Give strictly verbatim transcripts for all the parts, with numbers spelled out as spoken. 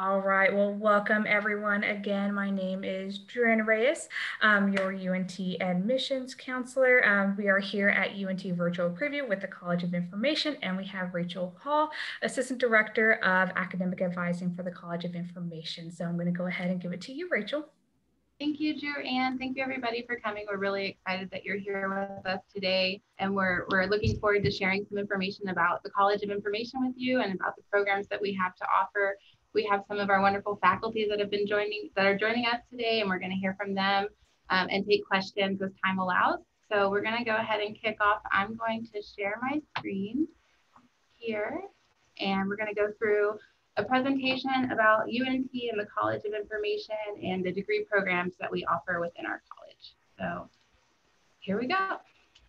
All right, well, welcome everyone. Again, my name is Joanne Reyes, um, your U N T admissions counselor. Um, we are here at U N T Virtual Preview with the College of Information, and we have Rachel Hall, Assistant Director of Academic Advising for the College of Information. So I'm going to go ahead and give it to you, Rachel. Thank you, Joanne. Thank you, everybody, for coming. We're really excited that you're here with us today, and we're, we're looking forward to sharing some information about the College of Information with you and about the programs that we have to offer. We have some of our wonderful faculty that have been joining, that are joining us today, and we're going to hear from them um, and take questions as time allows. So we're going to go ahead and kick off. I'm going to share my screen here, and we're going to go through a presentation about U N T and the College of Information and the degree programs that we offer within our college. So here we go.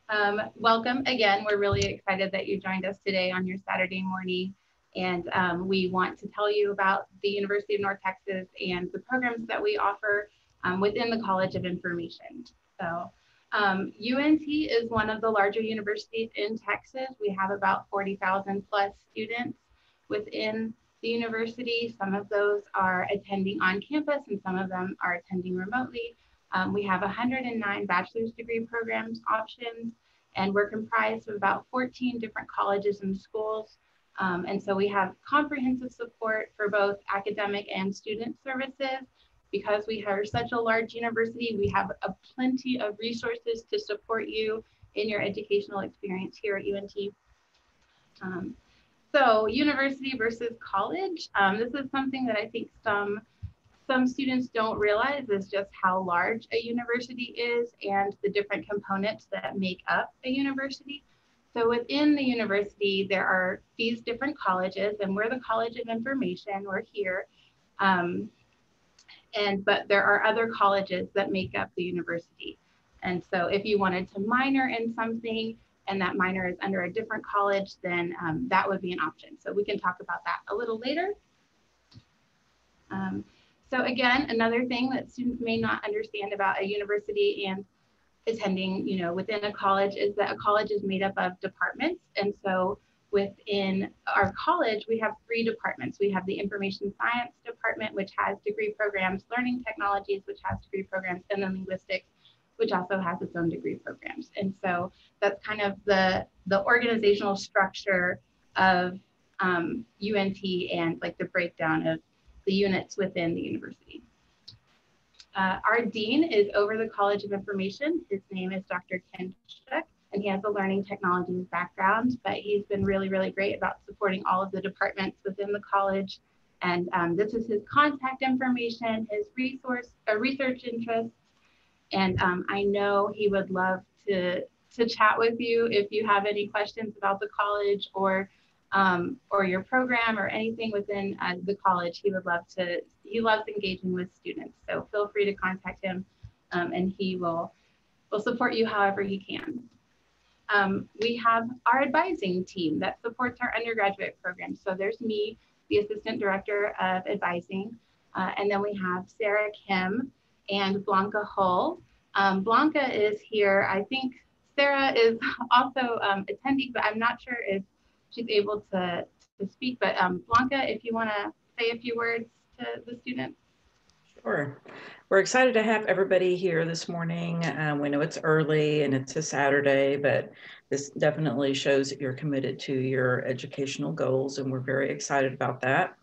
Um, welcome again. We're really excited that you joined us today on your Saturday morning. And um, we want to tell you about the University of North Texas and the programs that we offer um, within the College of Information. So um, U N T is one of the larger universities in Texas. We have about forty thousand plus students within the university. Some of those are attending on campus and some of them are attending remotely. Um, we have one hundred nine bachelor's degree programs options, and we're comprised of about fourteen different colleges and schools. Um, and so we have comprehensive support for both academic and student services. Because we are such a large university, we have a plenty of resources to support you in your educational experience here at U N T. Um, so university versus college, um, this is something that I think some, some students don't realize is just how large a university is and the different components that make up a university. So within the university, there are these different colleges, and we're the College of Information, we're here. Um, and but there are other colleges that make up the university. And so if you wanted to minor in something and that minor is under a different college, then um, that would be an option. So we can talk about that a little later. Um, so again, another thing that students may not understand about a university and attending, you know, within a college is that a college is made up of departments. And so within our college, we have three departments. We have the Information Science Department, which has degree programs, Learning Technologies, which has degree programs, and then Linguistics, which also has its own degree programs. And so that's kind of the, the organizational structure of um, U N T and like the breakdown of the units within the university. Uh, our dean is over the College of Information. His name is Doctor Ken Schick, and he has a learning technologies background, but he's been really, really great about supporting all of the departments within the college. And um, this is his contact information, his resource, uh, research interests. And um, I know he would love to, to chat with you if you have any questions about the college or Um, or your program or anything within uh, the college. He would love to, he loves engaging with students. So feel free to contact him um, and he will, will support you however he can. Um, we have our advising team that supports our undergraduate program. So there's me, the Assistant Director of Advising. Uh, and then we have Sarah Kim and Blanca Hull. Um, Blanca is here. I think Sarah is also um, attending, but I'm not sure if she's able to, to speak, but um, Blanca, if you want to say a few words to the students. Sure. We're excited to have everybody here this morning. Um, we know it's early and it's a Saturday, but this definitely shows that you're committed to your educational goals, and we're very excited about that.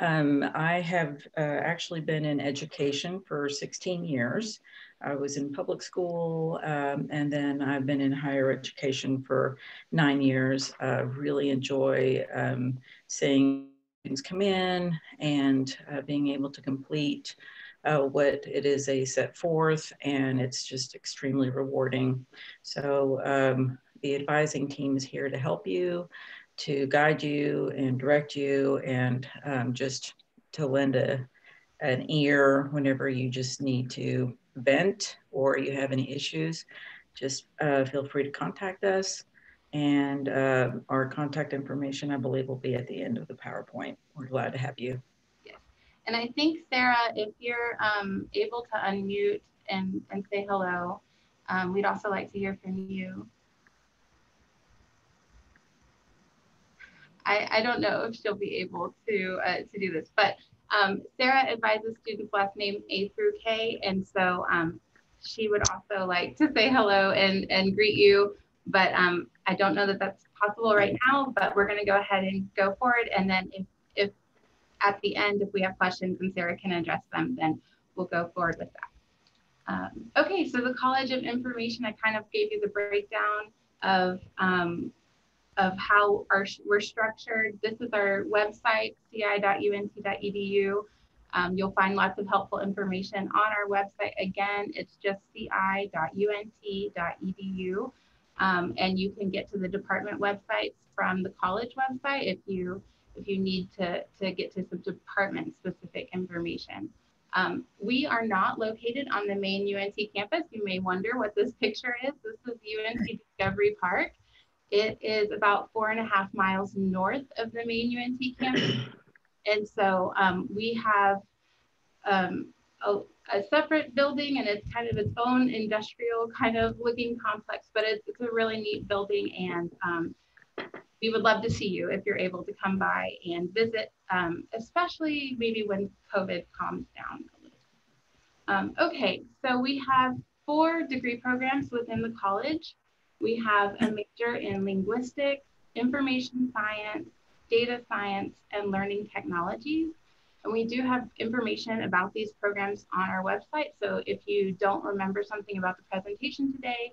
Um, I have uh, actually been in education for sixteen years. I was in public school, um, and then I've been in higher education for nine years. I uh, really enjoy um, seeing students come in and uh, being able to complete uh, what it is they set forth, and it's just extremely rewarding. So um, the advising team is here to help you, to guide you and direct you, and um, just to lend a, an ear whenever you just need to vent or you have any issues. Just uh, feel free to contact us, and uh, our contact information, I believe, will be at the end of the PowerPoint. We're glad to have you. Yes, and I think, Sarah, if you're um, able to unmute and, and say hello, um, we'd also like to hear from you. I, I don't know if she'll be able to, uh, to do this, but Um, Sarah advises students' last name A through K, and so um, she would also like to say hello and, and greet you, but um, I don't know that that's possible right now, but we're going to go ahead and go for it, and then if, if at the end, if we have questions and Sarah can address them, then we'll go forward with that. Um, okay, so the College of Information, I kind of gave you the breakdown of, um, of how our, we're structured. This is our website, c i dot u n t dot e d u. Um, you'll find lots of helpful information on our website. Again, it's just c i dot u n t dot e d u. Um, and you can get to the department websites from the college website if you, if you need to, to get to some department-specific information. Um, we are not located on the main U N T campus. You may wonder what this picture is. This is U N T Discovery Park. It is about four and a half miles north of the main U N T campus. And so um, we have um, a, a separate building, and it's kind of its own industrial kind of looking complex, but it's, it's a really neat building, and um, we would love to see you if you're able to come by and visit, um, especially maybe when COVID calms down a little. Um, okay, so we have four degree programs within the college. We have a major in linguistics, information science, data science, and learning technologies. And we do have information about these programs on our website. So if you don't remember something about the presentation today,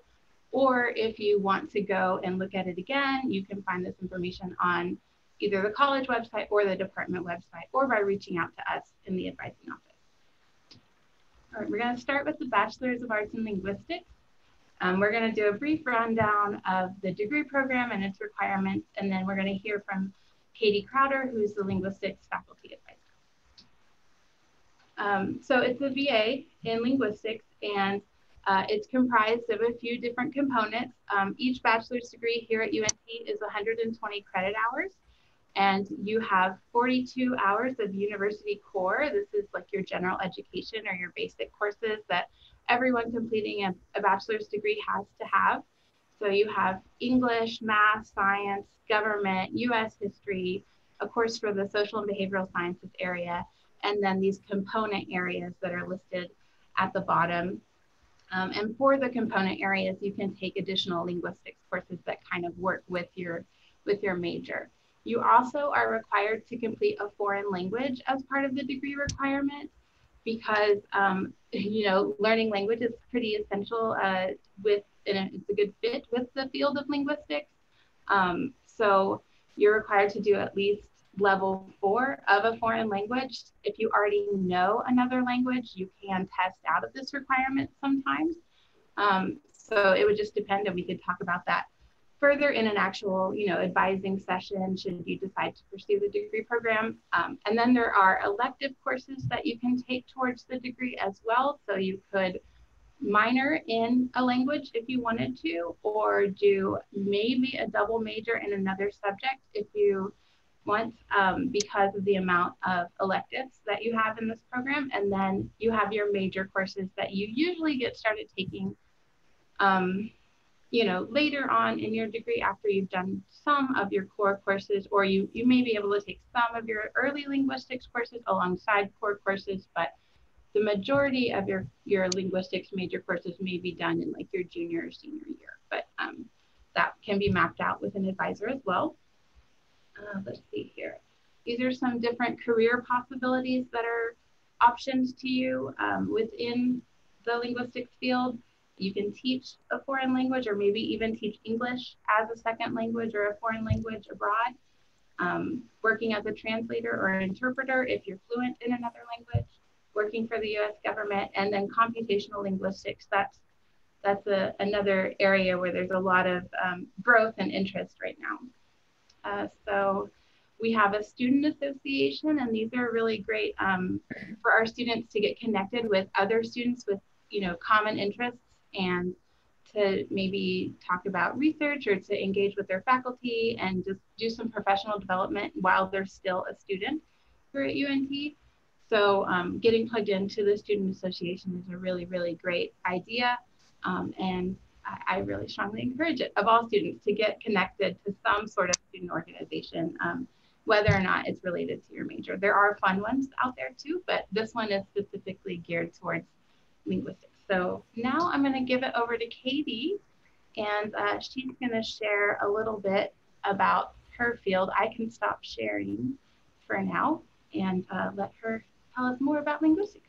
or if you want to go and look at it again, you can find this information on either the college website or the department website, or by reaching out to us in the advising office. All right, we're gonna start with the Bachelor's of Arts in Linguistics. Um, we're gonna do a brief rundown of the degree program and its requirements, and then we're gonna hear from Katie Crowder, who's the linguistics faculty advisor. Um, so it's a V A in linguistics, and uh, it's comprised of a few different components. Um, each bachelor's degree here at U N T is one hundred twenty credit hours, and you have forty-two hours of university core. This is like your general education or your basic courses that everyone completing a, a bachelor's degree has to have. So you have English, math, science, government, U S history, a course for the social and behavioral sciences area, and then these component areas that are listed at the bottom. Um, and for the component areas, you can take additional linguistics courses that kind of work with your, with your major. You also are required to complete a foreign language as part of the degree requirement, because, um, you know, learning language is pretty essential uh, with, and it's a good fit with the field of linguistics. Um, so you're required to do at least level four of a foreign language. If you already know another language, you can test out of this requirement sometimes. Um, so it would just depend, and we could talk about that further in an actual, you know, advising session should you decide to pursue the degree program. Um, and then there are elective courses that you can take towards the degree as well. So you could minor in a language if you wanted to, or do maybe a double major in another subject if you want, um, because of the amount of electives that you have in this program. And then you have your major courses that you usually get started taking, um, you know, later on in your degree after you've done some of your core courses, or you, you may be able to take some of your early linguistics courses alongside core courses, but the majority of your, your linguistics major courses may be done in like your junior or senior year, but um, that can be mapped out with an advisor as well. Uh, let's see here. These are some different career possibilities that are options to you um, within the linguistics field. You can teach a foreign language, or maybe even teach English as a second language or a foreign language abroad, um, working as a translator or an interpreter if you're fluent in another language, working for the U S government, and then computational linguistics. That's, that's a, another area where there's a lot of um, growth and interest right now. Uh, so we have a student association, and these are really great um, for our students to get connected with other students with, you know, common interests, and to maybe talk about research or to engage with their faculty and just do some professional development while they're still a student here at U N T. So um, getting plugged into the Student Association is a really, really great idea. Um, and I, I really strongly encourage it of all students to get connected to some sort of student organization. Um, whether or not it's related to your major. There are fun ones out there too, but this one is specifically geared towards linguistics. So now I'm going to give it over to Katie, and uh, she's going to share a little bit about her field. I can stop sharing for now and uh, let her tell us more about linguistics.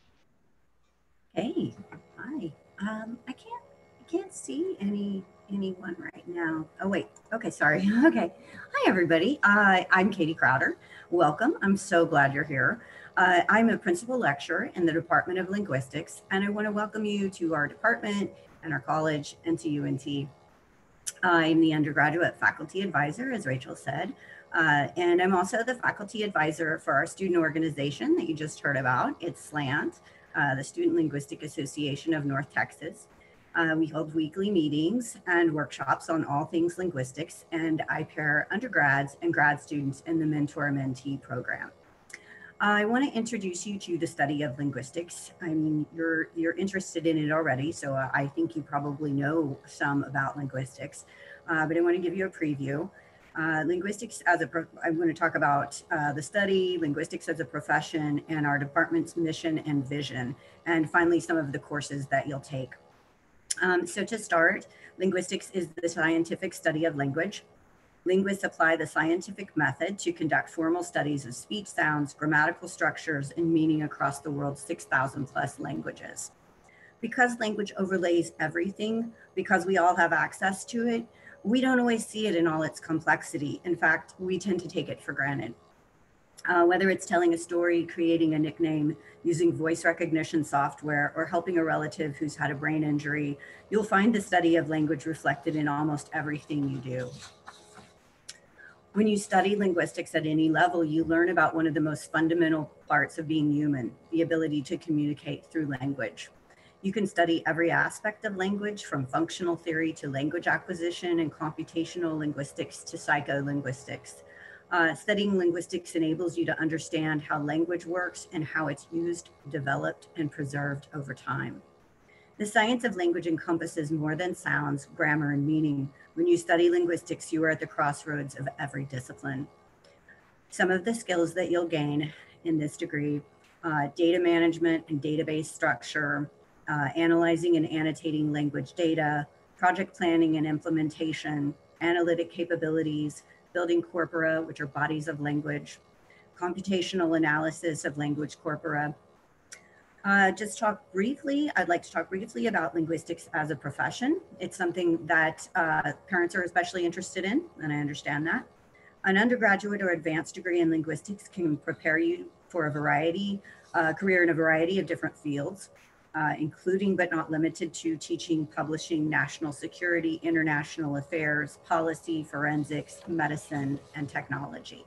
Hey, hi. Um, I can't I can't see any anyone right now. Oh wait. Okay, sorry. Okay. Hi everybody. Uh, I'm Katie Crowder. Welcome. I'm so glad you're here. Uh, I'm a principal lecturer in the Department of Linguistics, and I want to welcome you to our department and our college and to U N T. I'm the undergraduate faculty advisor, as Rachel said, uh, and I'm also the faculty advisor for our student organization that you just heard about. It's SLANT, uh, the Student Linguistic Association of North Texas. Uh, we hold weekly meetings and workshops on all things linguistics, and I pair undergrads and grad students in the mentor-mentee program. I want to introduce you to the study of linguistics. I mean, you're you're interested in it already, so I think you probably know some about linguistics, uh, but I want to give you a preview. Uh, linguistics as a, pro I want to talk about uh, the study, linguistics as a profession, and our department's mission and vision, and finally some of the courses that you'll take. Um, so to start, linguistics is the scientific study of language. Linguists apply the scientific method to conduct formal studies of speech sounds, grammatical structures, and meaning across the world's six thousand plus languages. Because language overlays everything, because we all have access to it, we don't always see it in all its complexity. In fact, we tend to take it for granted. Uh, whether it's telling a story, creating a nickname, using voice recognition software, or helping a relative who's had a brain injury, you'll find the study of language reflected in almost everything you do. When you study linguistics at any level, you learn about one of the most fundamental parts of being human, the ability to communicate through language. You can study every aspect of language, from functional theory to language acquisition and computational linguistics to psycholinguistics. Uh, studying linguistics enables you to understand how language works and how it's used, developed, and preserved over time. The science of language encompasses more than sounds, grammar, and meaning. When you study linguistics, you are at the crossroads of every discipline. Some of the skills that you'll gain in this degree, uh, data management and database structure, uh, analyzing and annotating language data, project planning and implementation, analytic capabilities, building corpora, which are bodies of language, computational analysis of language corpora. Uh, just talk briefly, I'd like to talk briefly about linguistics as a profession. It's something that uh, parents are especially interested in, and I understand that. An undergraduate or advanced degree in linguistics can prepare you for a variety, uh, career in a variety of different fields, uh, including but not limited to teaching, publishing, national security, international affairs, policy, forensics, medicine, and technology.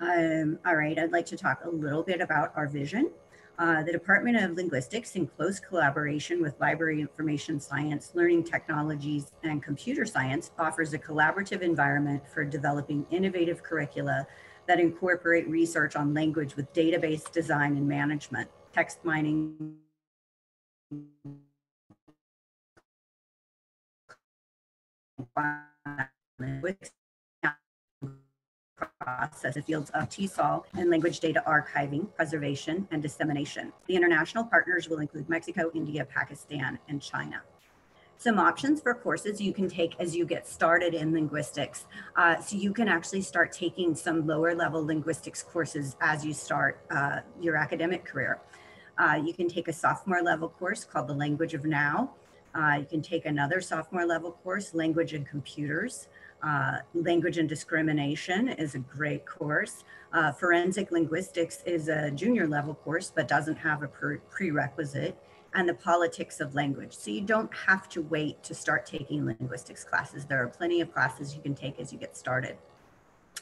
Um, all right, I'd like to talk a little bit about our vision. Uh, the Department of Linguistics, in close collaboration with library information science, learning technologies, and computer science, offers a collaborative environment for developing innovative curricula that incorporate research on language with database design and management, text mining, process the fields of TESOL and language data archiving, preservation, and dissemination. The international partners will include Mexico, India, Pakistan, and China. Some options for courses you can take as you get started in linguistics. Uh, so you can actually start taking some lower level linguistics courses as you start uh, your academic career. Uh, you can take a sophomore level course called The Language of Now. Uh, you can take another sophomore level course, Language and Computers. Uh, Language and Discrimination is a great course. Uh, Forensic Linguistics is a junior level course, but doesn't have a pre prerequisite. And The Politics of Language. So you don't have to wait to start taking linguistics classes. There are plenty of classes you can take as you get started.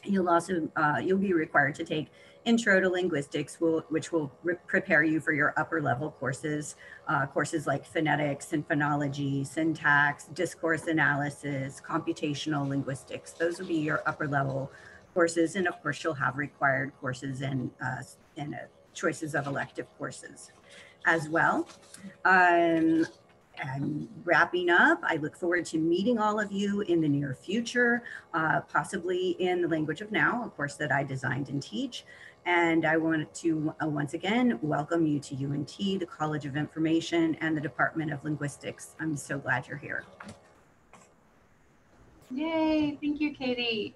You'll also, uh, you'll be required to take Intro to Linguistics, will, which will prepare you for your upper level courses, uh, courses like phonetics and phonology, syntax, discourse analysis, computational linguistics. Those will be your upper level courses. And of course, you'll have required courses and, uh, and uh, choices of elective courses as well. Um, and wrapping up, I look forward to meeting all of you in the near future, uh, possibly in the language of now, a course that I designed and teach. And I want to uh, once again welcome you to U N T, the College of Information, and the Department of Linguistics. I'm so glad you're here. Yay, thank you, Katie.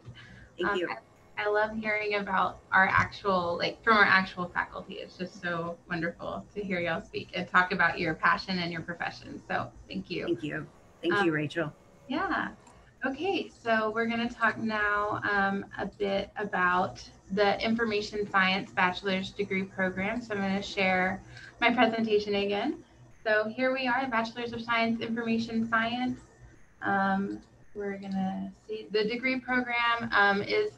Thank um, you. I, I love hearing about our actual, like from our actual faculty. It's just so wonderful to hear y'all speak and talk about your passion and your profession. So thank you. Thank you. Thank um, you, Rachel. Yeah. Okay, so we're going to talk now um, a bit about the Information Science Bachelor's Degree Program. So I'm going to share my presentation again. So here we are, Bachelor's of Science, Information Science. Um, we're going to see the degree program um, is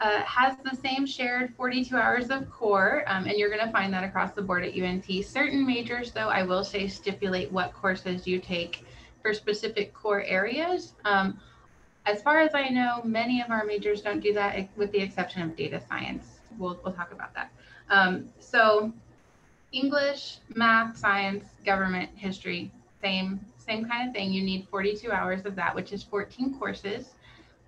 uh, has the same shared forty-two hours of core, um, and you're going to find that across the board at U N T. Certain majors, though, I will say stipulate what courses you take for specific core areas. Um, As far as I know, many of our majors don't do that, with the exception of data science. We'll, we'll talk about that. Um, so English, math, science, government, history, same, same kind of thing. You need forty-two hours of that, which is fourteen courses.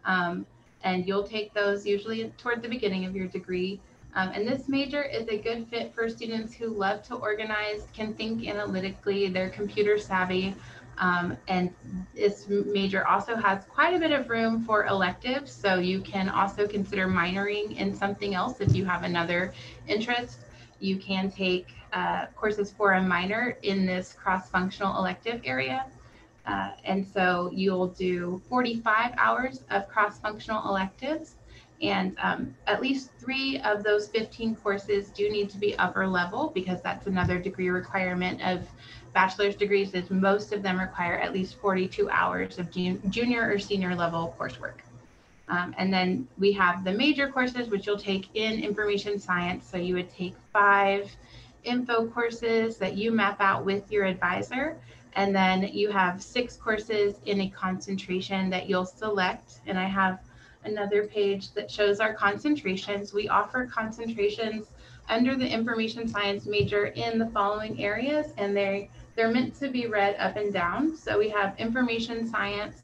Um, and you'll take those usually toward the beginning of your degree. Um, and this major is a good fit for students who love to organize, can think analytically, they're computer savvy. Um, and this major also has quite a bit of room for electives, so you can also consider minoring in something else if you have another interest. You can take uh, courses for a minor in this cross-functional elective area, uh, and so you'll do forty-five hours of cross-functional electives, and um, at least three of those fifteen courses do need to be upper level, because that's another degree requirement of bachelor's degrees, is most of them require at least forty-two hours of jun junior or senior level coursework. Um, and then we have the major courses, which you'll take in information science. So you would take five info courses that you map out with your advisor. And then you have six courses in a concentration that you'll select. And I have another page that shows our concentrations. We offer concentrations under the information science major in the following areas, and they they're meant to be read up and down. So we have information science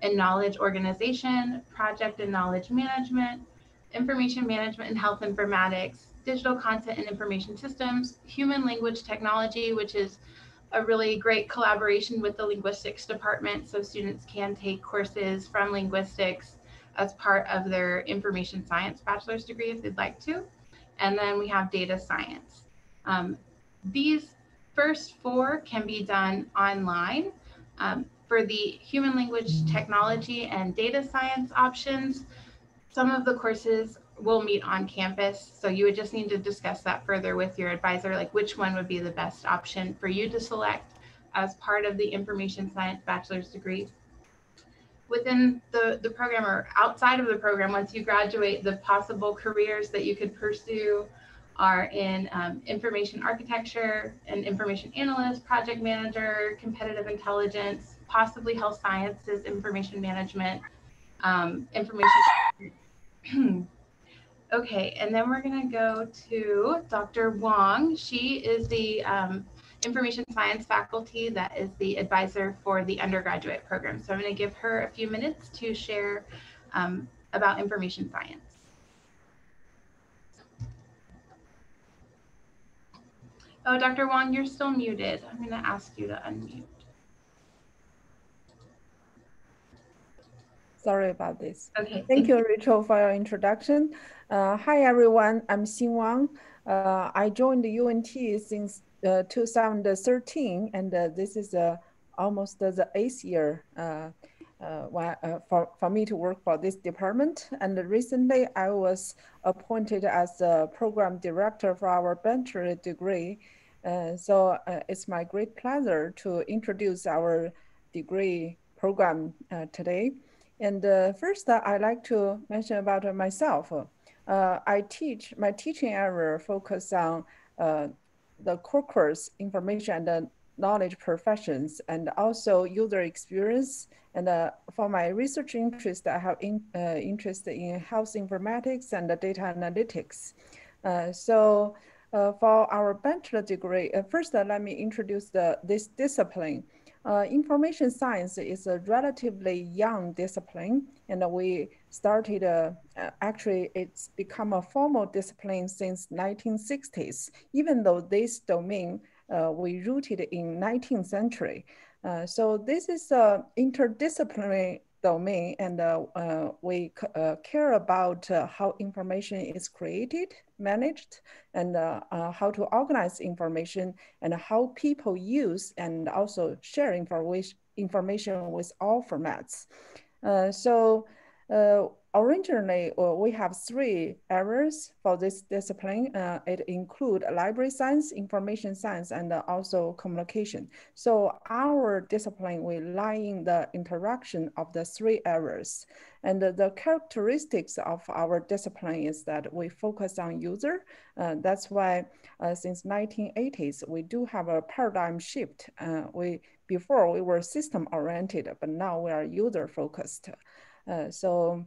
and knowledge organization, project and knowledge management, information management and health informatics, digital content and information systems, human language technology, which is a really great collaboration with the linguistics department. So students can take courses from linguistics as part of their information science bachelor's degree if they'd like to. And then we have data science. Um, these first four can be done online. Um, for the human language technology and data science options, some of the courses will meet on campus. So you would just need to discuss that further with your advisor, like which one would be the best option for you to select as part of the information science bachelor's degree. Within the, the program or outside of the program, once you graduate, the possible careers that you could pursue are in um, information architecture, and information analyst, project manager, competitive intelligence, possibly health sciences, information management, um, information. Okay, and then we're going to go to Doctor Wong. She is the um, information science faculty that is the advisor for the undergraduate program. So I'm going to give her a few minutes to share um, about information science. Oh, Doctor Wong, you're still muted. I'm going to ask you to unmute. Sorry about this. Okay. Thank you, Rachel, for your introduction. Uh, hi, everyone. I'm Xin Wang. Uh, I joined the U N T since Uh, two thousand thirteen, and uh, this is uh, almost uh, the eighth year uh, uh, for, for me to work for this department. And recently I was appointed as the program director for our bachelor's degree. Uh, so uh, it's my great pleasure to introduce our degree program uh, today. And uh, first, uh, I'd like to mention about myself. Uh, I teach, my teaching area focuses on uh, the core course, information and knowledge professions, and also user experience. And uh, for my research interest, I have in, uh, interest in health informatics and uh, data analytics. Uh, so uh, for our bachelor degree, uh, first uh, let me introduce the, this discipline. Uh, information science is a relatively young discipline, and we started, uh, actually it's become a formal discipline since nineteen sixties, even though this domain uh, we rooted in nineteenth century. Uh, so this is an interdisciplinary domain, and uh, uh, we uh, care about uh, how information is created, managed, and uh, uh, how to organize information, and how people use and also share information with all formats. Uh, so uh, originally, uh, we have three areas for this discipline. Uh, it includes library science, information science, and uh, also communication. So our discipline will lie in the interaction of the three areas. And uh, the characteristics of our discipline is that we focus on user. Uh, that's why uh, since nineteen eighties, we do have a paradigm shift. Uh, we, before we were system oriented, but now we are user focused. Uh, so.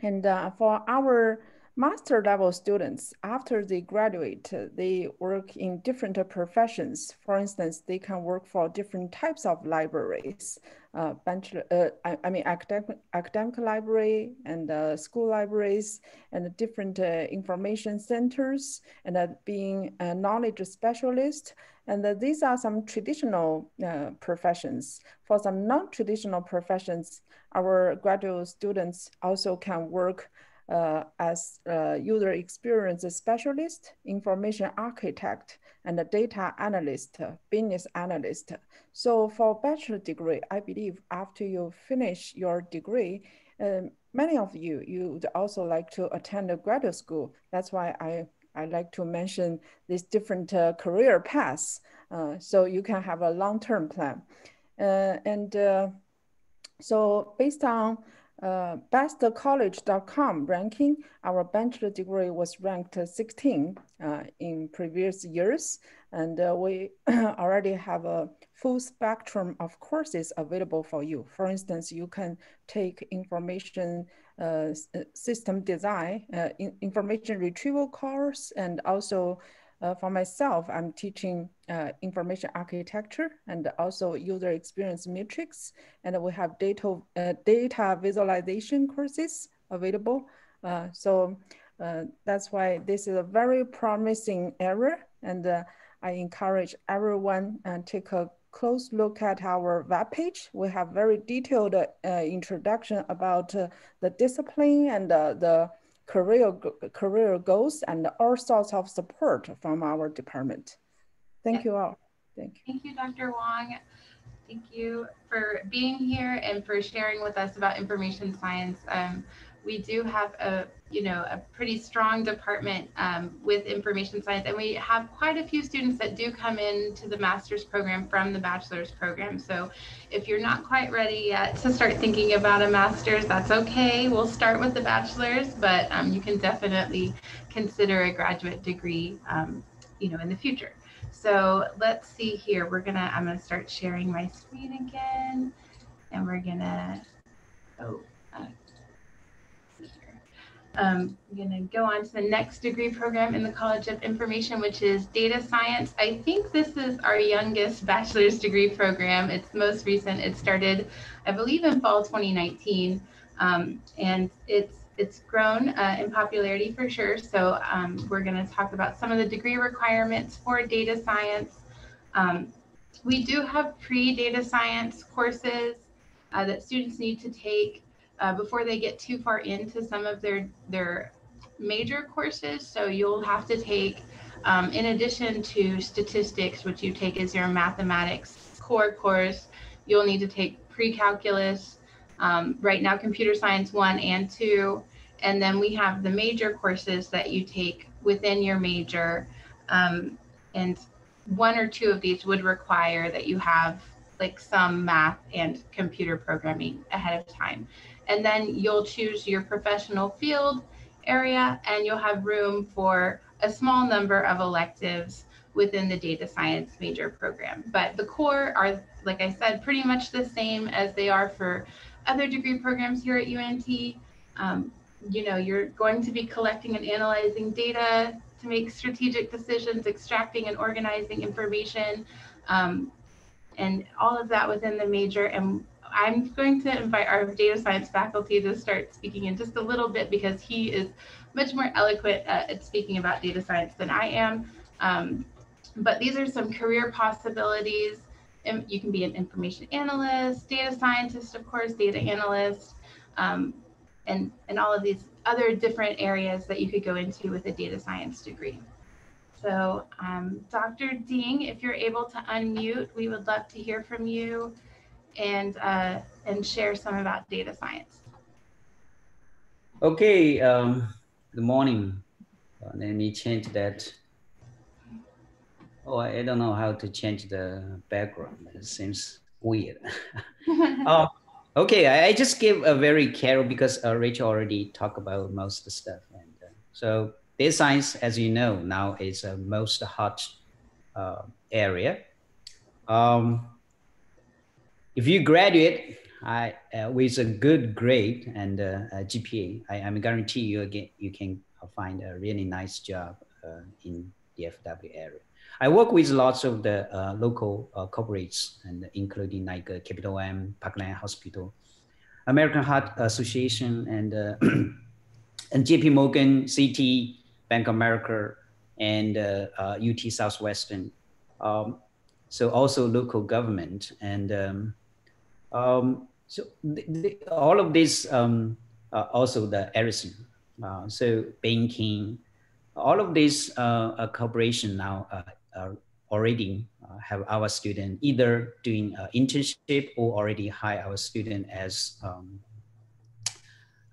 And uh, for our master level students, after they graduate, they work in different professions. For instance, they can work for different types of libraries, uh, bench, uh, I, I mean, academic, academic library and uh, school libraries and different uh, information centers, and uh, being a knowledge specialist. And uh, these are some traditional uh, professions. For some non-traditional professions, our graduate students also can work uh, as uh, user experience specialist, information architect, and a data analyst, uh, business analyst. So for bachelor degree, I believe after you finish your degree, um, many of you, you would also like to attend a graduate school. That's why I I like to mention these different uh, career paths, uh, so you can have a long-term plan. Uh, and uh, so based on uh, best college dot com ranking, our bachelor degree was ranked sixteen uh, in previous years. And uh, we already have a full spectrum of courses available for you. For instance, you can take information Uh, system design, uh, in information retrieval course, and also uh, for myself, I'm teaching uh, information architecture and also user experience matrix, and we have data uh, data visualization courses available. Uh, so uh, that's why this is a very promising area, and uh, I encourage everyone and uh, take a close look at our webpage. We have very detailed uh, introduction about uh, the discipline and uh, the career, career goals and all sorts of support from our department. Thank you all. Thank you. Thank you, Doctor Wong. Thank you for being here and for sharing with us about information science. Um, we do have a, you know, a pretty strong department um, with information science, and we have quite a few students that do come into the master's program from the bachelor's program. So if you're not quite ready yet to start thinking about a master's, that's okay. We'll start with the bachelor's, but um, you can definitely consider a graduate degree, um, you know, in the future. So let's see here. We're gonna, I'm gonna start sharing my screen again, and we're gonna, oh. Uh, Um, I'm going to go on to the next degree program in the College of Information, which is data science. I think this is our youngest bachelor's degree program. It's most recent. It started, I believe, in fall twenty nineteen, um, and it's it's grown uh, in popularity for sure. So um, we're going to talk about some of the degree requirements for data science. Um, we do have pre-data science courses uh, that students need to take Uh, before they get too far into some of their their major courses. So you'll have to take, um, in addition to statistics, which you take as your mathematics core course, you'll need to take pre-calculus, um, right now computer science one and two, and then we have the major courses that you take within your major, um, and one or two of these would require that you have like some math and computer programming ahead of time. And then you'll choose your professional field area, and you'll have room for a small number of electives within the data science major program. But the core are, like I said, pretty much the same as they are for other degree programs here at U N T. Um, you know, you're going to be collecting and analyzing data to make strategic decisions, extracting and organizing information, um, and all of that was in the major. And I'm going to invite our data science faculty to start speaking in just a little bit, because he is much more eloquent uh, at speaking about data science than I am. Um, but these are some career possibilities. And you can be an information analyst, data scientist, of course, data analyst, um, and, and all of these other different areas that you could go into with a data science degree. So um, Doctor Ding, if you're able to unmute, we would love to hear from you and uh, and share some about data science. Okay, um, good morning. Uh, let me change that. Oh, I don't know how to change the background. It seems weird. uh, okay, I, I just give a very careful, because uh, Rachel already talked about most of the stuff. And uh, so data science, as you know, now is a most hot uh, area. Um, If you graduate I, uh, with a good grade and uh, a G P A, I, I guarantee you again, you can find a really nice job uh, in the F W area. I work with lots of the uh, local uh, corporates, and including like uh, Capital M, Parkland Hospital, American Heart Association, and, uh, and J P Morgan, C T, Bank of America, and uh, uh, U T Southwestern. Um, so also local government. And um, Um, so the, the, all of this, um, uh, also the everything, uh, so banking, all of these uh, uh, corporation now uh, uh, already uh, have our student either doing uh, internship or already hire our student as um,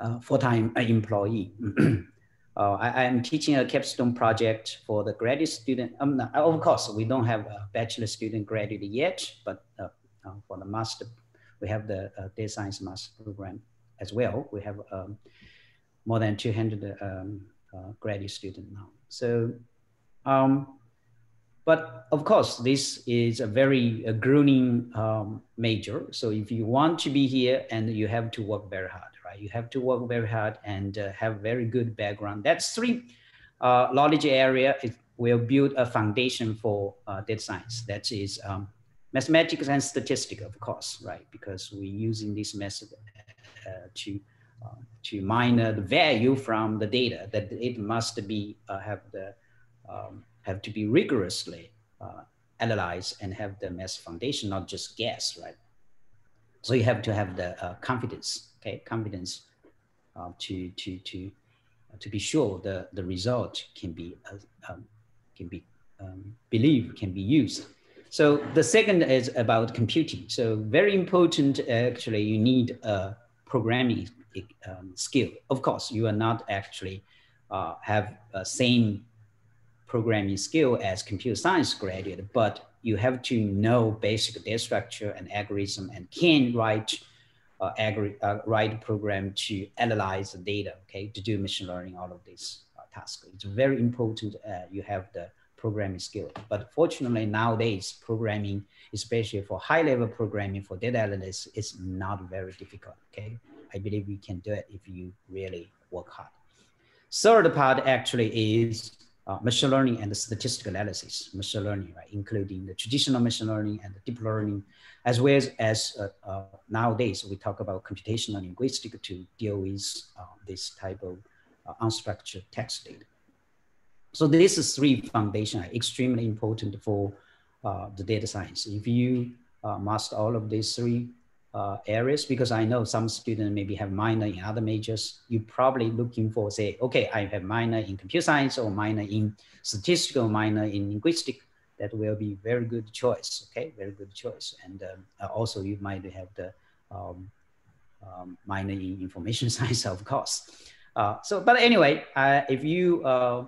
uh, full-time employee. uh, I am teaching a capstone project for the graduate student. Um, no, of course, we don't have a bachelor student graduate yet, but uh, uh, for the master. We have the uh, data science master program as well. We have um, more than two hundred um, uh, graduate students now. So, um, but of course, this is a very uh, grueling um, major. So if you want to be here, and you have to work very hard, right? You have to work very hard and uh, have very good background. That's three uh, knowledge area. It will build a foundation for uh, data science. That is. Um, Mathematics and statistics, of course, right? Because we're using this method uh, to uh, to mine uh, the value from the data. That it must be uh, have the um, have to be rigorously uh, analyzed and have the math foundation, not just guess, right? So you have to have the uh, confidence, okay? Confidence uh, to to to uh, to be sure the the result can be uh, um, can be um, believed, can be used. So the second is about computing. So very important, actually, you need a programming um, skill. Of course, you are not actually uh, have the same programming skill as computer science graduate, but you have to know basic data structure and algorithm and can write uh, uh, write program to analyze the data, okay, to do machine learning, all of these uh, tasks. It's very important uh, you have the programming skill. But fortunately nowadays, programming, especially for high level programming for data analysts, is not very difficult, okay? I believe you can do it if you really work hard. Third part actually is uh, machine learning and the statistical analysis, machine learning, right? Including the traditional machine learning and the deep learning, as well as, as uh, uh, nowadays, we talk about computational linguistics to deal with uh, this type of uh, unstructured text data. So this is three foundation are extremely important for uh, the data science. If you uh, master all of these three uh, areas, because I know some students maybe have minor in other majors, you're probably looking for, say, okay, I have minor in computer science or minor in statistical, minor in linguistics. That will be very good choice, okay? Very good choice. And um, also you might have the um, um, minor in information science, of course. Uh, so, but anyway, uh, if you, uh,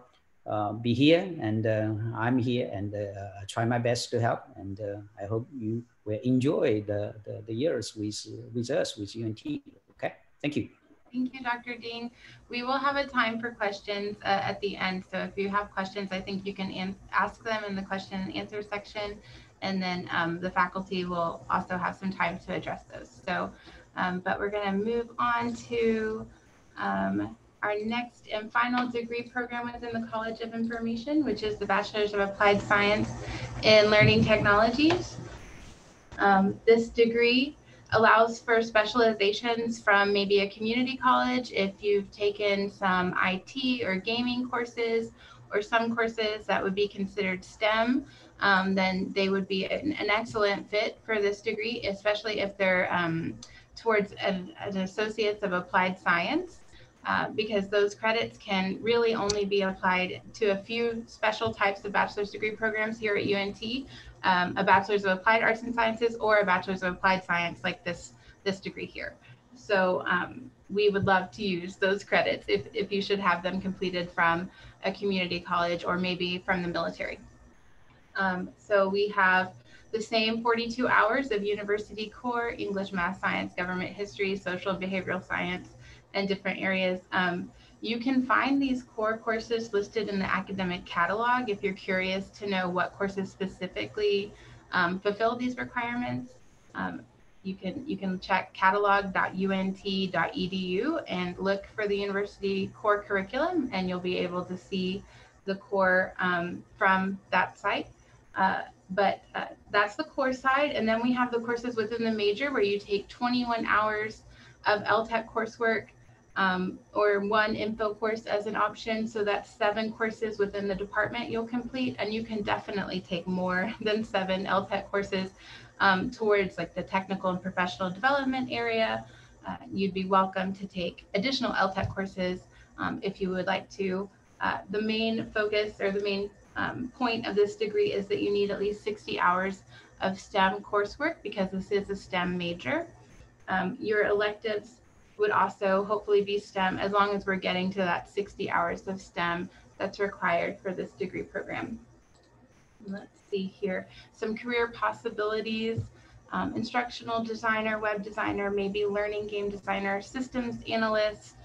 Uh, be here, and uh, I'm here, and uh, I try my best to help, and uh, I hope you will enjoy the, the, the years with, with us, with U N T, okay? Thank you. Thank you, Doctor Ding. We will have a time for questions uh, at the end, so if you have questions, I think you can ask them in the question and answer section, and then um, the faculty will also have some time to address those. So, um, but we're gonna move on to um, our next and final degree program within the College of Information, which is the Bachelor's of Applied Science in Learning Technologies. Um, this degree allows for specializations from maybe a community college if you've taken some I T or gaming courses or some courses that would be considered STEM, um, then they would be an, an excellent fit for this degree, especially if they're um, towards an, an Associates of Applied Science, uh, because those credits can really only be applied to a few special types of bachelor's degree programs here at U N T, um, a Bachelor's of Applied Arts and Sciences or a Bachelor's of Applied Science like this, this degree here. So um, we would love to use those credits if, if you should have them completed from a community college or maybe from the military. Um, so we have the same forty-two hours of university core, English, math, science, government history, social and behavioral science, and different areas. Um, you can find these core courses listed in the academic catalog if you're curious to know what courses specifically um, fulfill these requirements. Um, you can, you can check catalog dot U N T dot E D U and look for the university core curriculum, and you'll be able to see the core um, from that site. Uh, but uh, that's the core side. And then we have the courses within the major where you take twenty-one hours of L T E C coursework um, or one info course as an option. So that's seven courses within the department you'll complete, and you can definitely take more than seven L T E C courses um, towards like the technical and professional development area. Uh, you'd be welcome to take additional L T E C courses um, if you would like to. Uh, the main focus or the main Um, point of this degree is that you need at least sixty hours of STEM coursework because this is a STEM major. Um, your electives would also hopefully be STEM, as long as we're getting to that sixty hours of STEM that's required for this degree program. Let's see here, some career possibilities, um, instructional designer, web designer, maybe learning game designer, systems analyst,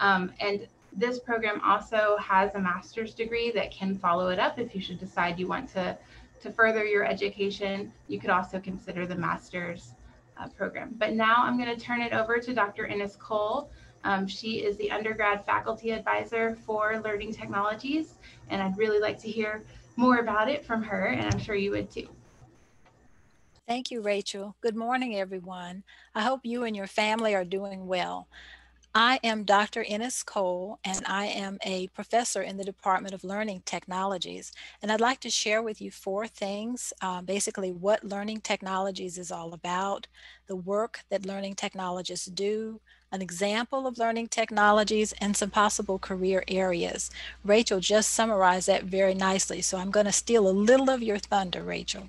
um, and this program also has a master's degree that can follow it up if you should decide you want to, to further your education. You could also consider the master's uh, program. But now I'm going to turn it over to Doctor Ennis-Cole. Um, she is the undergrad faculty advisor for learning technologies, and I'd really like to hear more about it from her, and I'm sure you would too. Thank you, Rachel. Good morning, everyone. I hope you and your family are doing well. I am Doctor Ennis-Cole, and I am a professor in the Department of Learning Technologies. And I'd like to share with you four things, uh, basically what learning technologies is all about, the work that learning technologists do, an example of learning technologies, and some possible career areas. Rachel just summarized that very nicely, so I'm going to steal a little of your thunder, Rachel.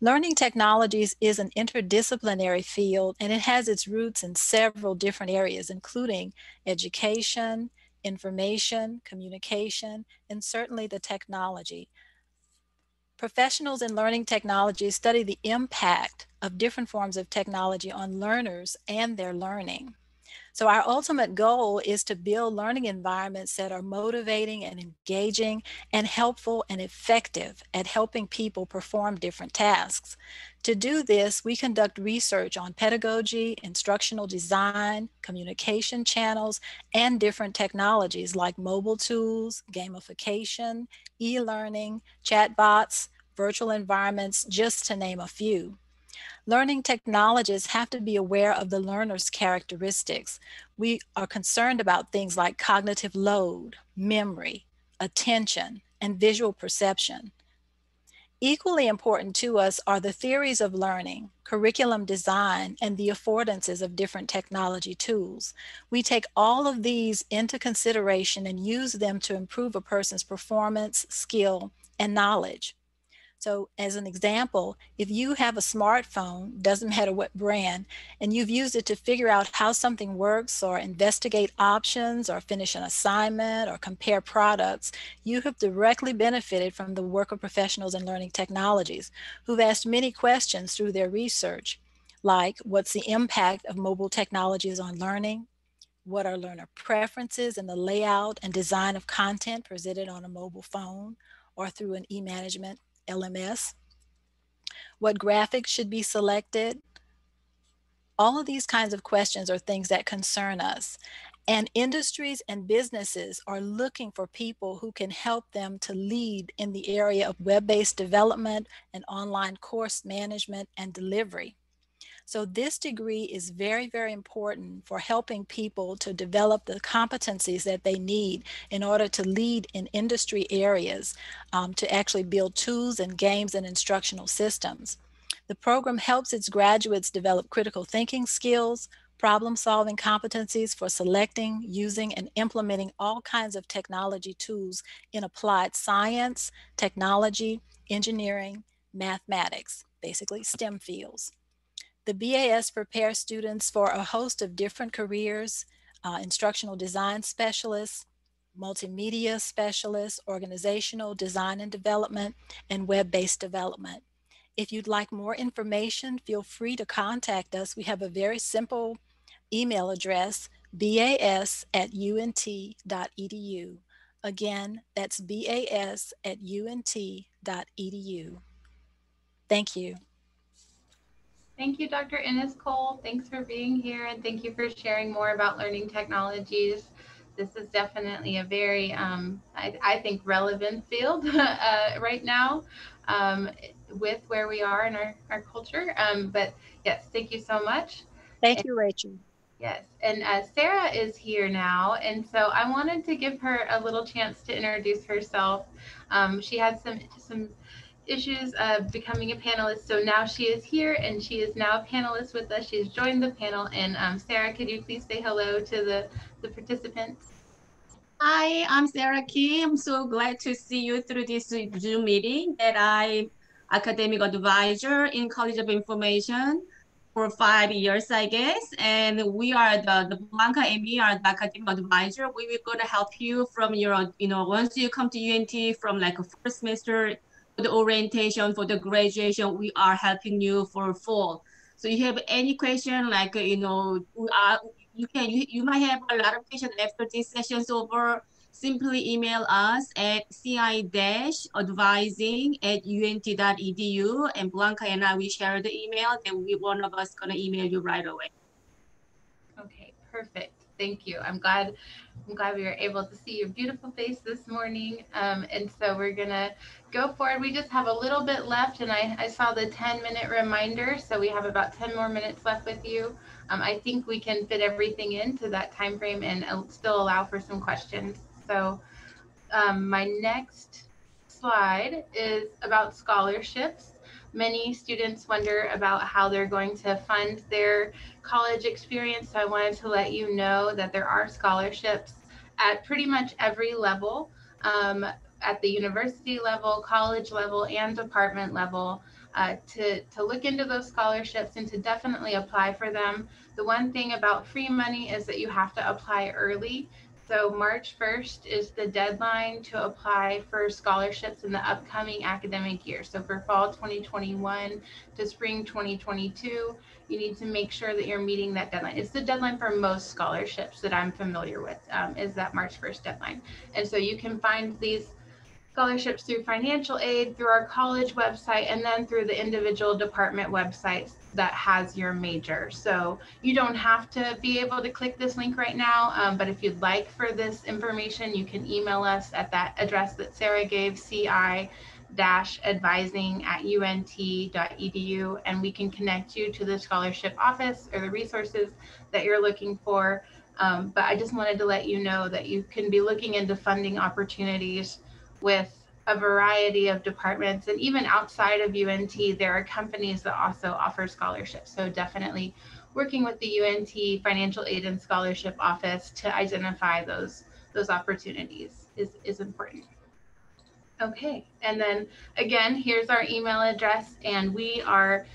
Learning technologies is an interdisciplinary field, and it has its roots in several different areas, including education, information, communication, and certainly the technology. Professionals in learning technology study the impact of different forms of technology on learners and their learning. So our ultimate goal is to build learning environments that are motivating and engaging and helpful and effective at helping people perform different tasks. To do this, we conduct research on pedagogy, instructional design, communication channels, and different technologies like mobile tools, gamification, e-learning, chatbots, virtual environments, just to name a few. Learning technologists have to be aware of the learner's characteristics. We are concerned about things like cognitive load, memory, attention, and visual perception. Equally important to us are the theories of learning, curriculum design, and the affordances of different technology tools. We take all of these into consideration and use them to improve a person's performance, skill, and knowledge. So as an example, if you have a smartphone, doesn't matter what brand, and you've used it to figure out how something works or investigate options or finish an assignment or compare products, you have directly benefited from the work of professionals in learning technologies who've asked many questions through their research, like what's the impact of mobile technologies on learning? What are learner preferences in the layout and design of content presented on a mobile phone or through an e-management L M S, what graphics should be selected? All of these kinds of questions are things that concern us. And industries and businesses are looking for people who can help them to lead in the area of web-based development and online course management and delivery. So this degree is very, very important for helping people to develop the competencies that they need in order to lead in industry areas, um, to actually build tools and games and instructional systems. The program helps its graduates develop critical thinking skills, problem-solving competencies for selecting, using, and implementing all kinds of technology tools in applied science, technology, engineering, mathematics, basically STEM fields. The B A S prepares students for a host of different careers, uh, instructional design specialists, multimedia specialists, organizational design and development, and web-based development. If you'd like more information, feel free to contact us. We have a very simple email address, B A S at U N T dot E D U. Again, that's B A S at U N T dot E D U. Thank you. Thank you, Doctor Ennis-Cole. Thanks for being here, and thank you for sharing more about learning technologies. This is definitely a very, um, I, I think, relevant field uh, right now um, with where we are in our, our culture. Um, but yes, thank you so much. Thank and, you, Rachel. Yes, and uh, Sarah is here now. And so I wanted to give her a little chance to introduce herself. Um, she had some, some issues uh, becoming a panelist. So now she is here and she is now a panelist with us. She's joined the panel. And um, Sarah, could you please say hello to the, the participants? Hi, I'm Sarah Kim. I'm so glad to see you through this Zoom meeting. That I'm academic advisor in College of Information for five years, I guess. And we are the, the Blanca and me are the academic advisor. We will going to help you from your, you know, once you come to U N T from like a first semester the orientation for the graduation, we are helping you for fall. So you have any question, like, you know, we are, you can you, you might have a lot of questions after this session's over. Simply email us at C I dash advising at U N T dot E D U, and Blanca and I, we share the email, and we, one of us gonna email you right away. Okay, perfect. Thank you. I'm glad. I'm glad we were able to see your beautiful face this morning. Um, and so we're gonna go forward. We just have a little bit left, and I, I saw the ten minute reminder. So we have about ten more minutes left with you. Um, I think we can fit everything into that time frame and still allow for some questions. So um, my next slide is about scholarships. Many students wonder about how they're going to fund their college experience. So I wanted to let you know that there are scholarships at pretty much every level, um, at the university level, college level, and department level, uh, to, to look into those scholarships and to definitely apply for them. The one thing about free money is that you have to apply early. So March first is the deadline to apply for scholarships in the upcoming academic year. So for fall twenty twenty-one to spring twenty twenty-two, you need to make sure that you're meeting that deadline. It's the deadline for most scholarships that I'm familiar with, um, is that March first deadline. And so you can find these scholarships through financial aid, through our college website, and then through the individual department websites that has your major. So you don't have to be able to click this link right now, um, but if you'd like for this information, you can email us at that address that Sarah gave, C I dash advising at U N T dot E D U, and we can connect you to the scholarship office or the resources that you're looking for. Um, but I just wanted to let you know that you can be looking into funding opportunities with a variety of departments, and even outside of U N T, there are companies that also offer scholarships. So definitely working with the U N T Financial Aid and Scholarship Office to identify those, those opportunities is, is important. Okay, and then again, here's our email address, and we are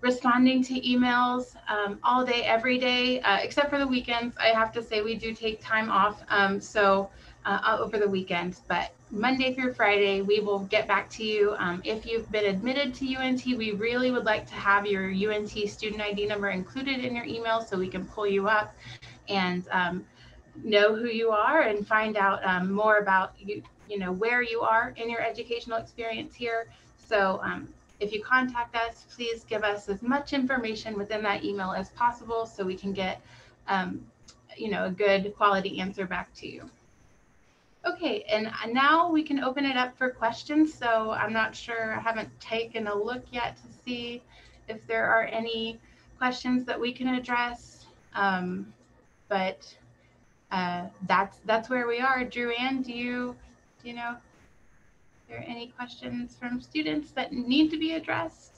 responding to emails um, all day, every day, uh, except for the weekends. I have to say we do take time off, um, so uh, over the weekends, but Monday through Friday, we will get back to you. Um, if you've been admitted to U N T, we really would like to have your U N T student I D number included in your email so we can pull you up and um, know who you are and find out um, more about you, you know, where you are in your educational experience here. So um, if you contact us, please give us as much information within that email as possible so we can get um, you know, a good quality answer back to you. Okay, and now we can open it up for questions. So I'm not sure, I haven't taken a look yet to see if there are any questions that we can address, um, but uh, that's that's where we are. Joanne, do you, do you know, are there any questions from students that need to be addressed?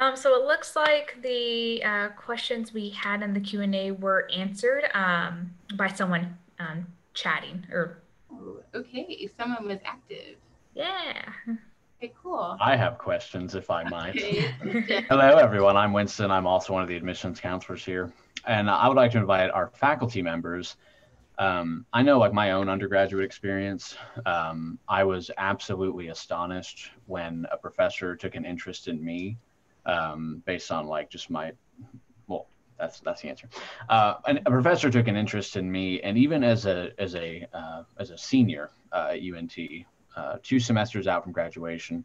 Um, so it looks like the uh, questions we had in the Q and A were answered um, by someone um, chatting or. Okay, someone was active. Yeah. Okay, cool. I have questions, if I might. Okay. Hello, everyone. I'm Winston. I'm also one of the admissions counselors here. And I would like to invite our faculty members. Um, I know, like, my own undergraduate experience, um, I was absolutely astonished when a professor took an interest in me um, based on, like, just my, well, That's that's the answer. Uh, and a professor took an interest in me, and even as a as a uh, as a senior uh, at U N T, uh, two semesters out from graduation,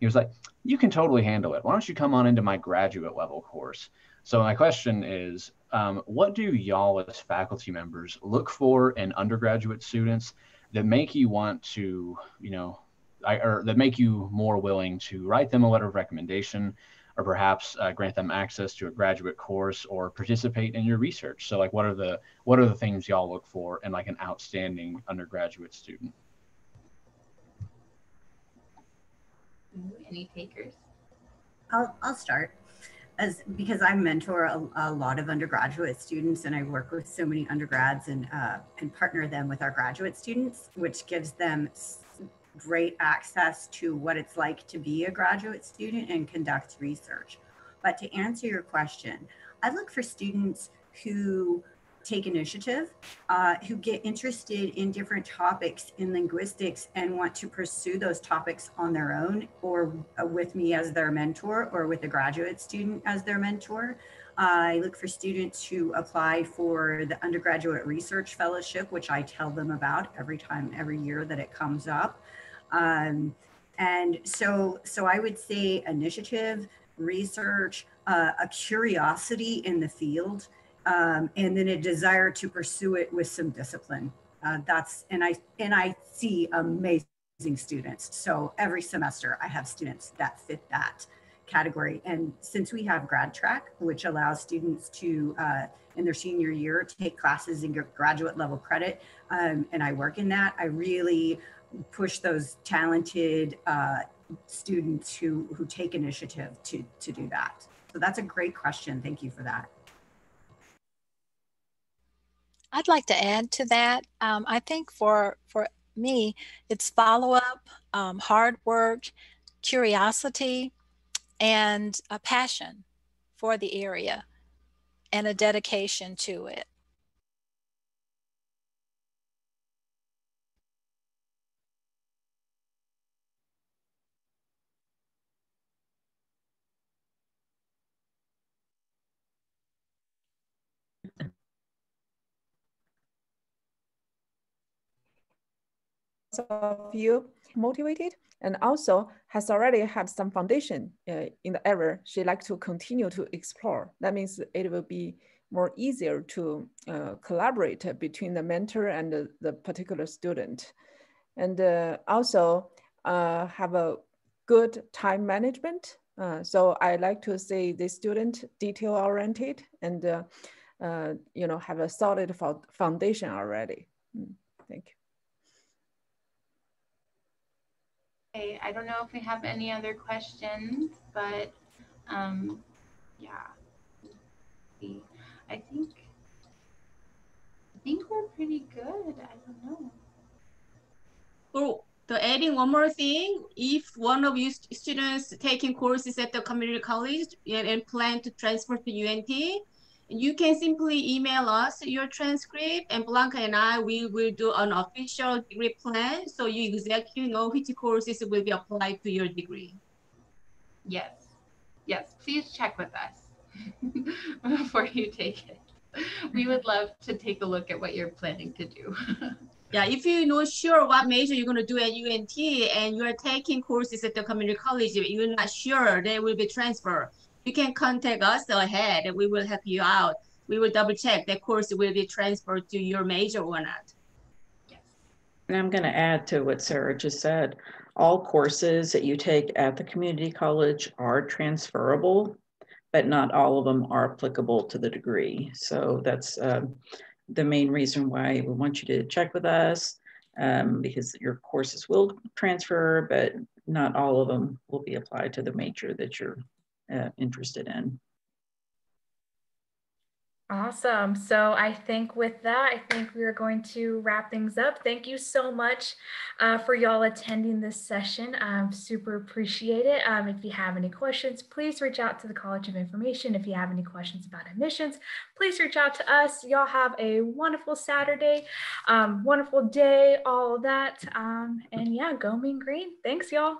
he was like, "You can totally handle it. Why don't you come on into my graduate level course?" So my question is, um, what do y'all as faculty members look for in undergraduate students that make you want to, you know, I, or that make you more willing to write them a letter of recommendation, or perhaps uh, grant them access to a graduate course or participate in your research? So, like, what are the what are the things y'all look for in, like, an outstanding undergraduate student? Any takers? I'll, I'll start, as because I mentor a, a lot of undergraduate students, and I work with so many undergrads and uh, and partner them with our graduate students, which gives them great access to what it's like to be a graduate student and conduct research. But to answer your question, I look for students who take initiative, uh, who get interested in different topics in linguistics and want to pursue those topics on their own, or uh, with me as their mentor, or with a graduate student as their mentor. I look for students who apply for the undergraduate research fellowship, which I tell them about every time, every year that it comes up. Um, and so, so I would say initiative, research, uh, a curiosity in the field, um, and then a desire to pursue it with some discipline. Uh, that's, and I, and I see amazing students. So every semester I have students that fit that category. And since we have GradTrack, which allows students to, uh, in their senior year, take classes and get graduate level credit, um, and I work in that, I really push those talented uh, students who, who take initiative to, to do that. So that's a great question. Thank you for that. I'd like to add to that. Um, I think for, for me, it's follow-up, um, hard work, curiosity, and a passion for the area and a dedication to it. Of you motivated and also has already had some foundation uh, in the area she likes to continue to explore. That means it will be more easier to uh, collaborate between the mentor and the, the particular student, and uh, also uh, have a good time management. Uh, so I like to say the student detail oriented and uh, uh, you know, have a solid fo foundation already. Mm, thank you. I don't know if we have any other questions, but um, yeah, I think I think we're pretty good. I don't know. Oh, to adding one more thing, if one of you students taking courses at the community college and plan to transfer to U N T, you can simply email us your transcript, and Blanca and I, we will do an official degree plan, so you exactly know which courses will be applied to your degree. Yes, yes, please check with us before you take it. We would love to take a look at what you're planning to do. Yeah, if you're not sure what major you're going to do at U N T and you're taking courses at the community college, you're not sure, they will be transferred. You can contact us ahead and we will help you out. we will double check that course will be transferred to your major or not. Yes. And I'm going to add to what Sarah just said. All courses that you take at the community college are transferable, but not all of them are applicable to the degree. So that's uh, the main reason why we want you to check with us, um, because your courses will transfer, but not all of them will be applied to the major that you're uh, interested in. Awesome. So I think with that, I think we are going to wrap things up. Thank you so much uh, for y'all attending this session. Um, super appreciate it. Um, if you have any questions, please reach out to the College of Information. If you have any questions about admissions, please reach out to us. Y'all have a wonderful Saturday, um, wonderful day, all that. Um, and yeah, go Mean Green. Thanks, y'all.